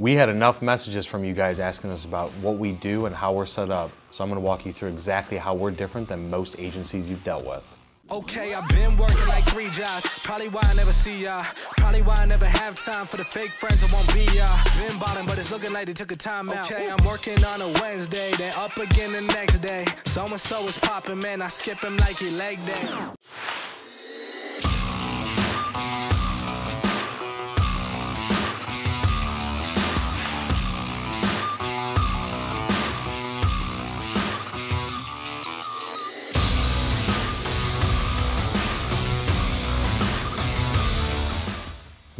We had enough messages from you guys asking us about what we do and how we're set up, so I'm gonna walk you through exactly how we're different than most agencies you've dealt with. Okay, I've been working like 3 jobs, probably why I never see ya, probably why I never have time for the fake friends I won't be ya, been bottom but it's looking like they took a time out, okay, I'm working on a Wednesday, then up again the next day, so and so is popping, man, I skip him like he leg day.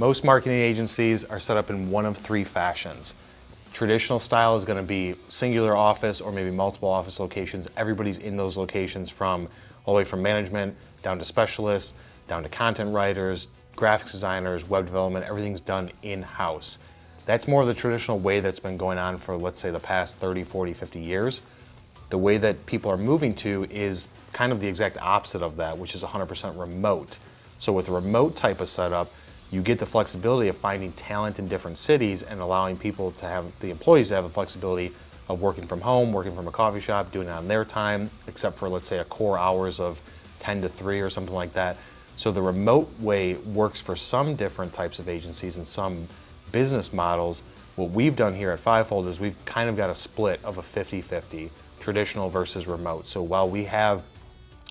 Most marketing agencies are set up in one of 3 fashions. Traditional style is gonna be singular office or maybe multiple office locations. Everybody's in those locations from all the way from management, down to specialists, down to content writers, graphics designers, web development, everything's done in-house. That's more of the traditional way that's been going on for, let's say, the past 30, 40, 50 years. The way that people are moving to is kind of the exact opposite of that, which is 100% remote. So with a remote type of setup, you get the flexibility of finding talent in different cities and allowing people to have, the employees to have the flexibility of working from home, working from a coffee shop, doing it on their time, except for let's say a core hours of 10 to 3 or something like that. So the remote way works for some different types of agencies and some business models. What we've done here at Fivefold is we've kind of got a split of a 50-50, traditional versus remote. So while we have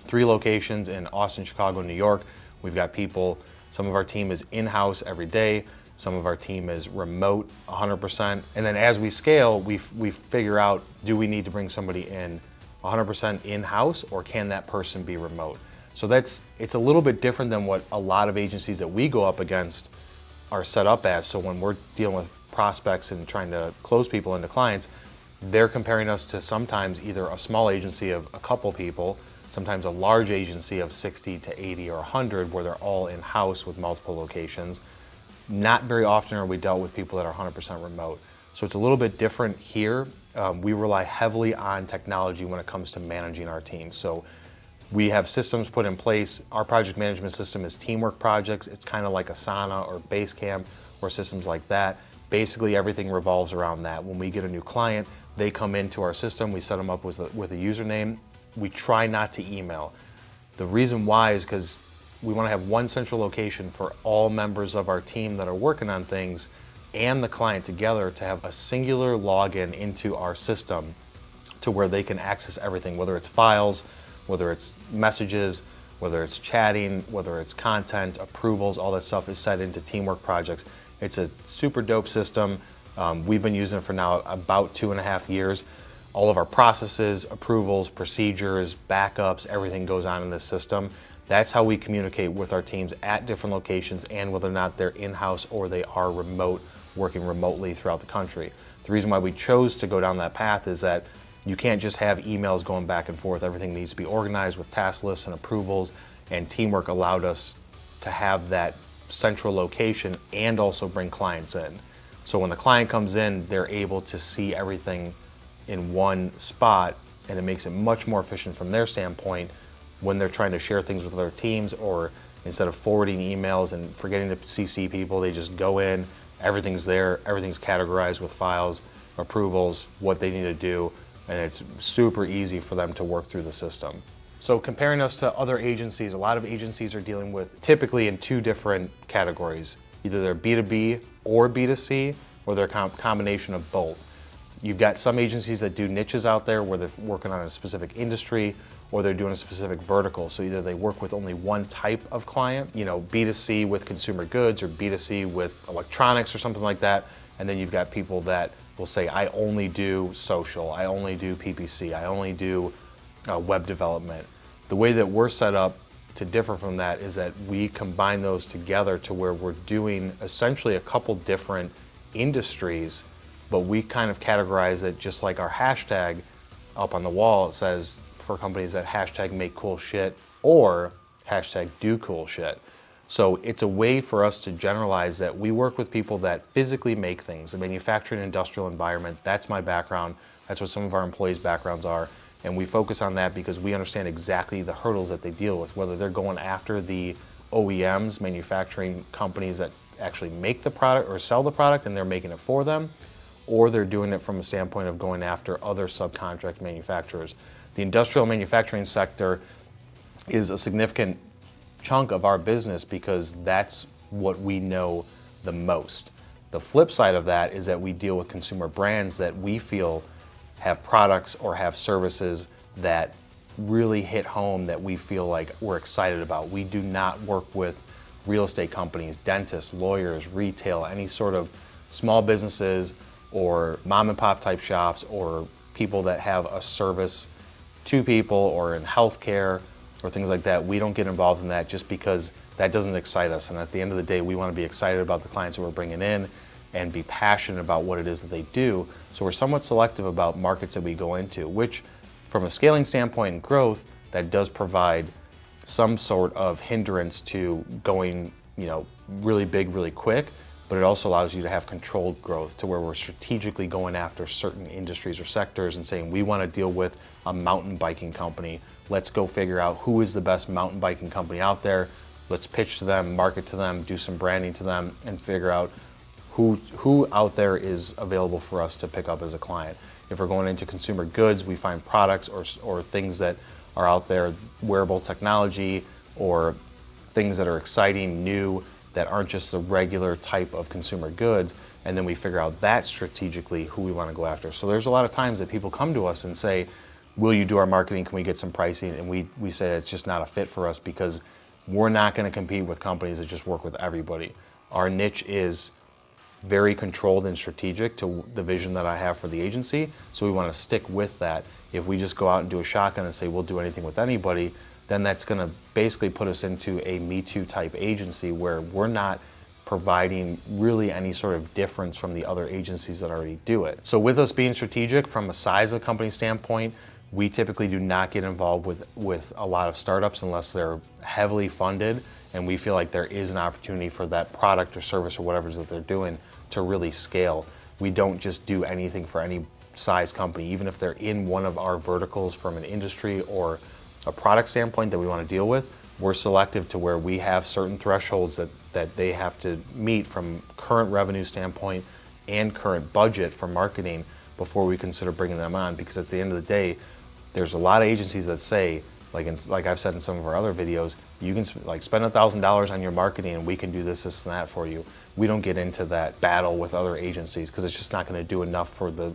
3 locations in Austin, Chicago, New York, we've got people. Some of our team is in-house every day. Some of our team is remote 100%. And then as we scale, we figure out, do we need to bring somebody in 100% in-house or can that person be remote? So it's a little bit different than what a lot of agencies that we go up against are set up as. So when we're dealing with prospects and trying to close people into clients, they're comparing us to sometimes either a small agency of a couple people, sometimes a large agency of 60 to 80 or 100 where they're all in-house with multiple locations. Not very often are we dealt with people that are 100% remote. So it's a little bit different here. We rely heavily on technology when it comes to managing our team. So we have systems put in place. Our project management system is Teamwork Projects. It's kind of like Asana or Basecamp or systems like that. Basically everything revolves around that. When we get a new client, they come into our system, we set them up with a username. We try not to email. The reason why is because we want to have one central location for all members of our team that are working on things and the client together to have a singular login into our system to where they can access everything, whether it's files, whether it's messages, whether it's chatting, whether it's content, approvals, all that stuff is set into Teamwork Projects. It's a super dope system. We've been using it for now about 2.5 years. All of our processes, approvals, procedures, backups, everything goes on in this system. That's how we communicate with our teams at different locations and whether or not they're in-house or they are remote, working remotely throughout the country. The reason why we chose to go down that path is that you can't just have emails going back and forth. Everything needs to be organized with task lists and approvals, and Teamwork allowed us to have that central location and also bring clients in. So when the client comes in, they're able to see everything in one spot, and it makes it much more efficient from their standpoint when they're trying to share things with other teams, or instead of forwarding emails and forgetting to CC people, they just go in, everything's there, everything's categorized with files, approvals, what they need to do, and it's super easy for them to work through the system. So comparing us to other agencies, a lot of agencies are dealing with typically in 2 different categories. Either they're B2B or B2C, or they're a combination of both. You've got some agencies that do niches out there where they're working on a specific industry or they're doing a specific vertical. So either they work with only one type of client, you know, B2C with consumer goods or B2C with electronics or something like that. And then you've got people that will say, I only do social, I only do PPC, I only do web development. The way that we're set up to differ from that is that we combine those together to where we're doing essentially a couple different industries, but we kind of categorize it just like our hashtag up on the wall. It says for companies that hashtag make cool shit or hashtag do cool shit. So it's a way for us to generalize that we work with people that physically make things, the manufacturing industrial environment. That's my background. That's what some of our employees' backgrounds are. And we focus on that because we understand exactly the hurdles that they deal with, whether they're going after the OEMs, manufacturing companies that actually make the product or sell the product and they're making it for them, or they're doing it from a standpoint of going after other subcontract manufacturers. The industrial manufacturing sector is a significant chunk of our business because that's what we know the most. The flip side of that is that we deal with consumer brands that we feel have products or have services that really hit home, that we feel like we're excited about. We do not work with real estate companies, dentists, lawyers, retail, any sort of small businesses or mom and pop type shops or people that have a service to people or in healthcare or things like that. We don't get involved in that just because that doesn't excite us. And at the end of the day, we want to be excited about the clients that we're bringing in and be passionate about what it is that they do. So we're somewhat selective about markets that we go into, which from a scaling standpoint and growth, that does provide some sort of hindrance to going, really big, really quick, but it also allows you to have controlled growth to where we're strategically going after certain industries or sectors and saying, we want to deal with a mountain biking company. Let's go figure out who is the best mountain biking company out there. Let's pitch to them, market to them, do some branding to them, and figure out who out there is available for us to pick up as a client. If we're going into consumer goods, we find products or things that are out there, wearable technology, or things that are exciting, new, that aren't just the regular type of consumer goods, and then we figure out that strategically who we want to go after. So there's a lot of times that people come to us and say, will you do our marketing? Can we get some pricing? And we say it's just not a fit for us because we're not going to compete with companies that just work with everybody. Our niche is very controlled and strategic to the vision that I have for the agency, so we want to stick with that. If we just go out and do a shotgun and say we'll do anything with anybody, then that's going to basically put us into a Me Too type agency where we're not providing really any sort of difference from the other agencies that already do it. So with us being strategic from a size of company standpoint, we typically do not get involved with a lot of startups unless they're heavily funded and we feel like there is an opportunity for that product or service or whatever it is that they're doing to really scale. We don't just do anything for any size company, even if they're in one of our verticals from an industry or a product standpoint that we want to deal with. We're selective to where we have certain thresholds that they have to meet from current revenue standpoint and current budget for marketing before we consider bringing them on, because at the end of the day, there's a lot of agencies that say, like I've said in some of our other videos, you can spend $1,000 on your marketing and we can do this, this, and that for you. We don't get into that battle with other agencies because it's just not going to do enough for the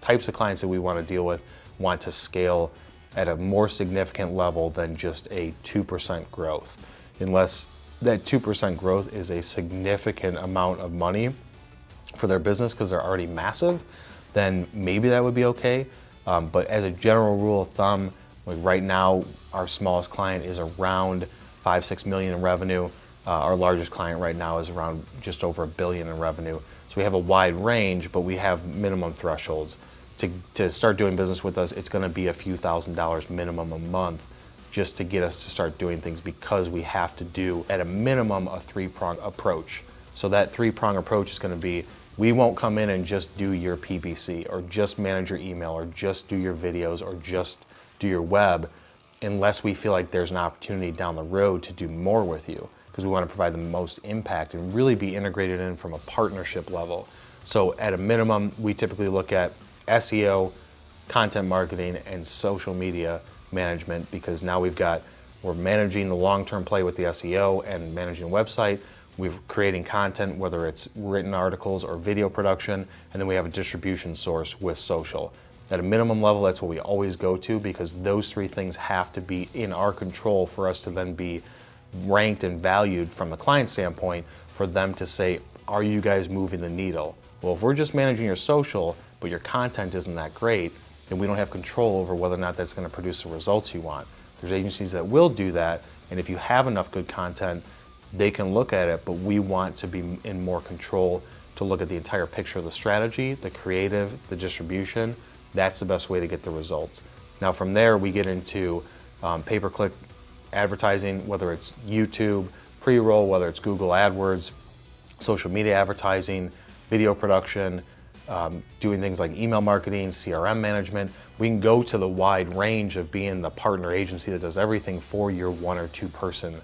types of clients that we want to deal with, want to scale at a more significant level than just a 2% growth. Unless that 2% growth is a significant amount of money for their business because they're already massive, then maybe that would be okay. But as a general rule of thumb, like right now, our smallest client is around $5–6 million in revenue. Our largest client right now is around just over $1 billion in revenue. So we have a wide range, but we have minimum thresholds. To start doing business with us, it's gonna be a few $1,000 minimum a month just to get us to start doing things, because we have to do, at a minimum, a three-prong approach. So that three-prong approach is gonna be, we won't come in and just do your PPC or just manage your email or just do your videos or just do your web unless we feel like there's an opportunity down the road to do more with you, because we want to provide the most impact and really be integrated in from a partnership level. So at a minimum, we typically look at SEO, content marketing, and social media management, because now we're managing the long-term play with the SEO and managing a website. We're creating content, whether it's written articles or video production, and then we have a distribution source with social. At a minimum level, that's what we always go to, because those three things have to be in our control for us to then be ranked and valued from the client standpoint for them to say, are you guys moving the needle? Well, if we're just managing your social, but your content isn't that great, then we don't have control over whether or not that's gonna produce the results you want. There's agencies that will do that, and if you have enough good content, they can look at it, but we want to be in more control to look at the entire picture of the strategy, the creative, the distribution. That's the best way to get the results. Now from there, we get into pay-per-click advertising, whether it's YouTube, pre-roll, whether it's Google AdWords, social media advertising, video production, doing things like email marketing, CRM management. We can go to the wide range of being the partner agency that does everything for your one or two person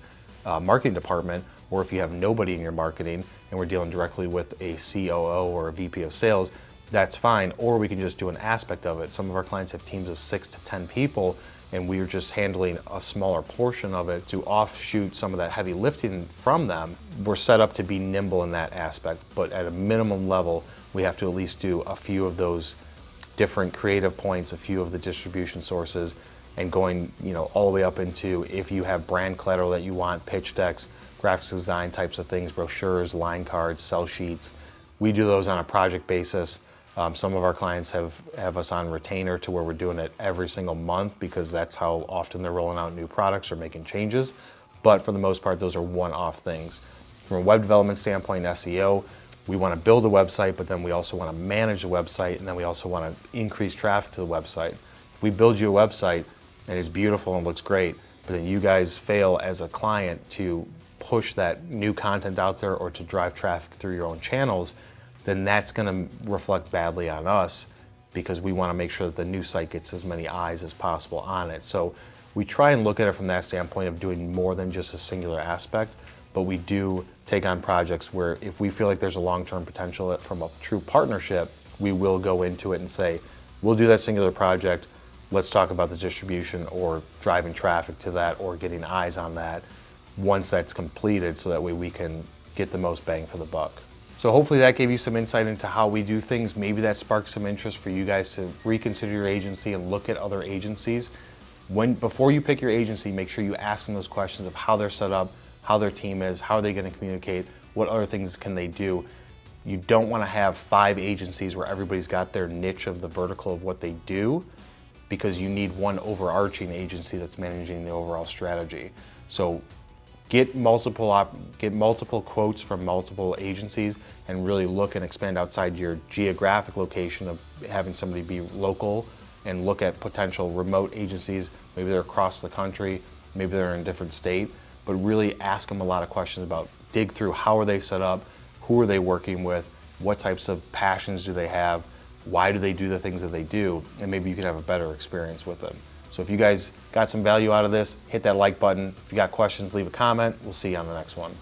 marketing department, or if you have nobody in your marketing and we're dealing directly with a COO or a VP of sales, that's fine. Or we can just do an aspect of it. Some of our clients have teams of 6 to 10 people, and we're just handling a smaller portion of it to offshoot some of that heavy lifting from them. We're set up to be nimble in that aspect, but at a minimum level, we have to at least do a few of those different creative points, a few of the distribution sources, and going, you know, all the way up into if you have brand collateral that you want, pitch decks, graphics design types of things, brochures, line cards, sell sheets. We do those on a project basis. Some of our clients have us on retainer to where we're doing it every single month because that's how often they're rolling out new products or making changes. But for the most part, those are one-off things. From a web development standpoint, SEO, we want to build a website, but then we also want to manage the website, and then we also want to increase traffic to the website. If we build you a website and it's beautiful and looks great, but then you guys fail as a client to push that new content out there or to drive traffic through your own channels, then that's going to reflect badly on us because we want to make sure that the new site gets as many eyes as possible on it. So we try and look at it from that standpoint of doing more than just a singular aspect, but we do take on projects where if we feel like there's a long-term potential from a true partnership, we will go into it and say, we'll do that singular project, let's talk about the distribution or driving traffic to that or getting eyes on that once that's completed so that way we can get the most bang for the buck. So hopefully that gave you some insight into how we do things. Maybe that sparked some interest for you guys to reconsider your agency and look at other agencies. Before you pick your agency, make sure you ask them those questions of how they're set up, how their team is, how are they going to communicate, what other things can they do. You don't want to have 5 agencies where everybody's got their niche of the vertical of what they do, because you need one overarching agency that's managing the overall strategy. So get multiple quotes from multiple agencies and really look and expand outside your geographic location of having somebody be local and look at potential remote agencies. Maybe they're across the country, maybe they're in a different state, but really ask them a lot of questions about, dig through how are they set up, who are they working with, what types of passions do they have, why do they do the things that they do, and maybe you can have a better experience with them. So if you guys got some value out of this, hit that like button. If you got questions, leave a comment. We'll see you on the next one.